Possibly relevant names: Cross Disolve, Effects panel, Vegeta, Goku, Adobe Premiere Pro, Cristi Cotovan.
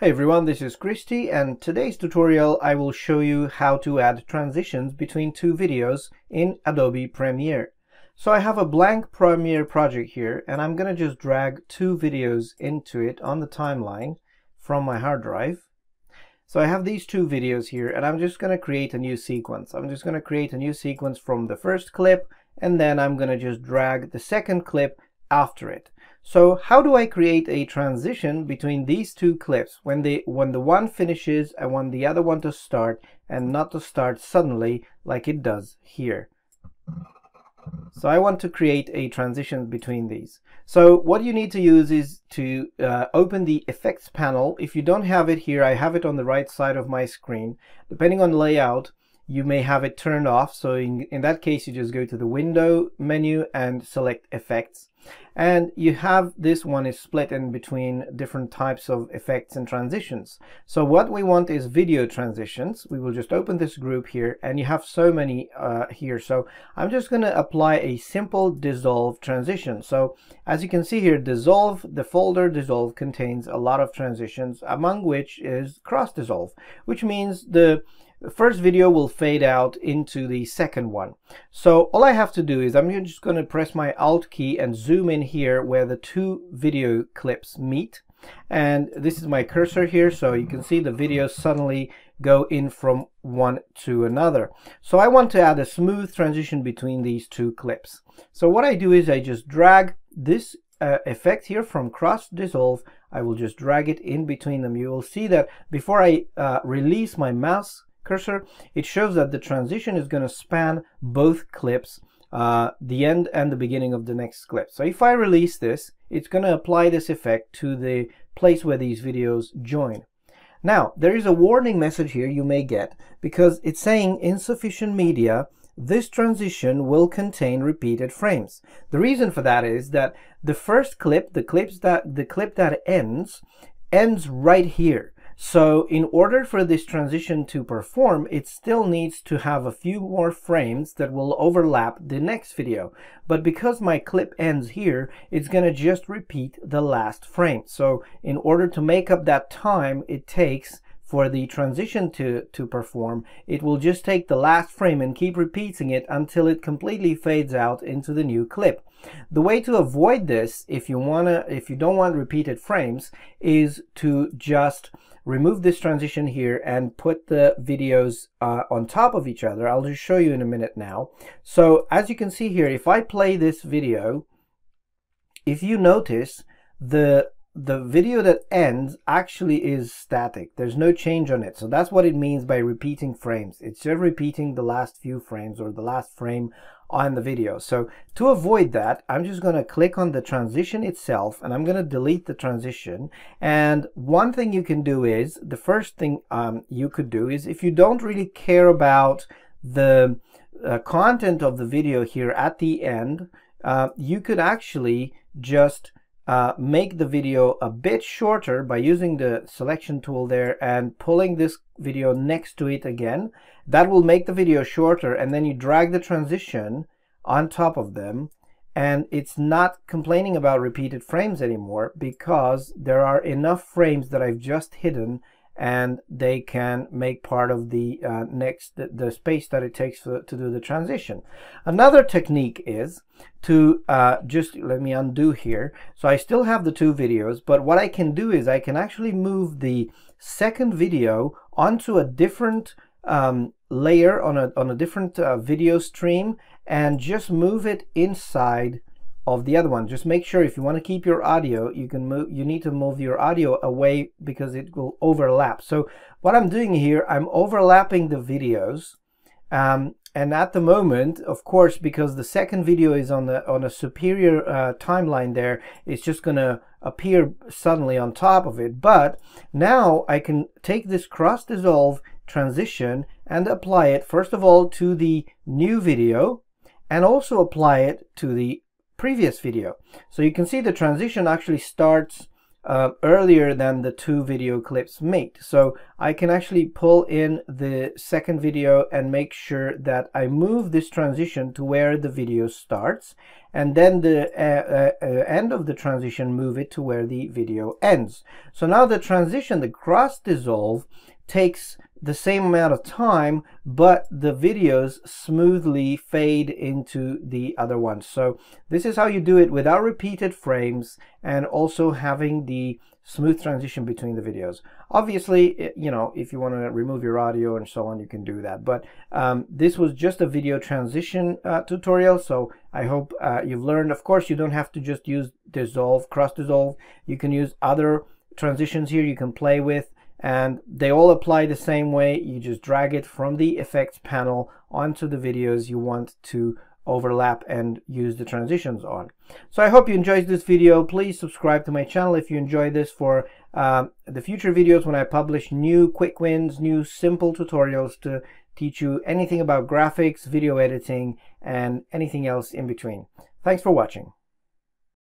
Hey everyone, this is Cristi, and today's tutorial I will show you how to add transitions between two videos in Adobe Premiere. So I have a blank Premiere project here, and I'm gonna just drag two videos into it on the timeline from my hard drive. So I have these two videos here, and I'm just gonna create a new sequence. I'm just gonna create a new sequence from the first clip, and then I'm gonna just drag the second clip after it. So how do I create a transition between these two clips when the one finishes, I want the other one to start and not to start suddenly like it does here. So I want to create a transition between these. So what you need to use is to open the Effects panel. If you don't have it here, I have it on the right side of my screen. Depending on layout, you may have it turned off, so in that case you just go to the window menu and select effects, and you have this one is split in between different types of effects and transitions. So what we want is video transitions. We will just open this group here, and you have so many here, so I'm just going to apply a simple dissolve transition. So as you can see here, dissolve, the folder dissolve contains a lot of transitions, among which is cross dissolve, which means the first video will fade out into the second one. So all I have to do is I'm just going to press my Alt key and zoom in here where the two video clips meet. And this is my cursor here, so you can see the videos suddenly go in from one to another. So I want to add a smooth transition between these two clips. So what I do is I just drag this effect here from Cross Disolve. I will just drag it in between them. You will see that before I release my mouse cursor, it shows that the transition is going to span both clips, the end and the beginning of the next clip. So if I release this, it's going to apply this effect to the place where these videos join. Now, there is a warning message here you may get, because it's saying insufficient media, this transition will contain repeated frames. The reason for that is that the first clip, the clip that ends right here. So in order for this transition to perform, it still needs to have a few more frames that will overlap the next video. But because my clip ends here, it's going to just repeat the last frame. So in order to make up that time it takes for the transition to perform, it will just take the last frame and keep repeating it until it completely fades out into the new clip. The way to avoid this, if you don't want repeated frames, is to just remove this transition here and put the videos on top of each other. I'll just show you in a minute now. So as you can see here, if I play this video, if you notice, the video that ends actually is static. There's no change on it. So that's what it means by repeating frames. It's just repeating the last few frames or the last frame on the video. So to avoid that, I'm just going to click on the transition itself, and I'm going to delete the transition. And one thing you can do is, the first thing you could do is, if you don't really care about the content of the video here at the end, you could actually just make the video a bit shorter by using the selection tool there and pulling this video next to it again. That will make the video shorter, and then you drag the transition on top of them, and it's not complaining about repeated frames anymore, because there are enough frames that I've just hidden, and they can make part of the the space that it takes to do the transition. Another technique is to just, let me undo here. So I still have the two videos, but what I can do is I can actually move the second video onto a different layer on a different video stream, and just move it inside of the other one. Just make sure, if you want to keep your audio, you need to move your audio away, because it will overlap. So what I'm doing here, I'm overlapping the videos, and at the moment, of course, because the second video is on a superior timeline there, it's just gonna appear suddenly on top of it. But now I can take this cross dissolve transition and apply it first of all to the new video, and also apply it to the previous video. So you can see the transition actually starts earlier than the two video clips made. So I can actually pull in the second video and make sure that I move this transition to where the video starts, and then the end of the transition, move it to where the video ends. So now the transition, the cross dissolve, takes the same amount of time, but the videos smoothly fade into the other one. So this is how you do it without repeated frames and also having the smooth transition between the videos. Obviously, you know, if you want to remove your audio and so on, you can do that. But this was just a video transition tutorial, so I hope you've learned. Of course, you don't have to just use dissolve, cross dissolve. You can use other transitions here you can play with, and they all apply the same way. You just drag it from the effects panel onto the videos you want to overlap and use the transitions on. So I hope you enjoyed this video. Please subscribe to my channel if you enjoy this for the future videos when I publish new quick wins, new simple tutorials to teach you anything about graphics, video editing, and anything else in between. Thanks for watching.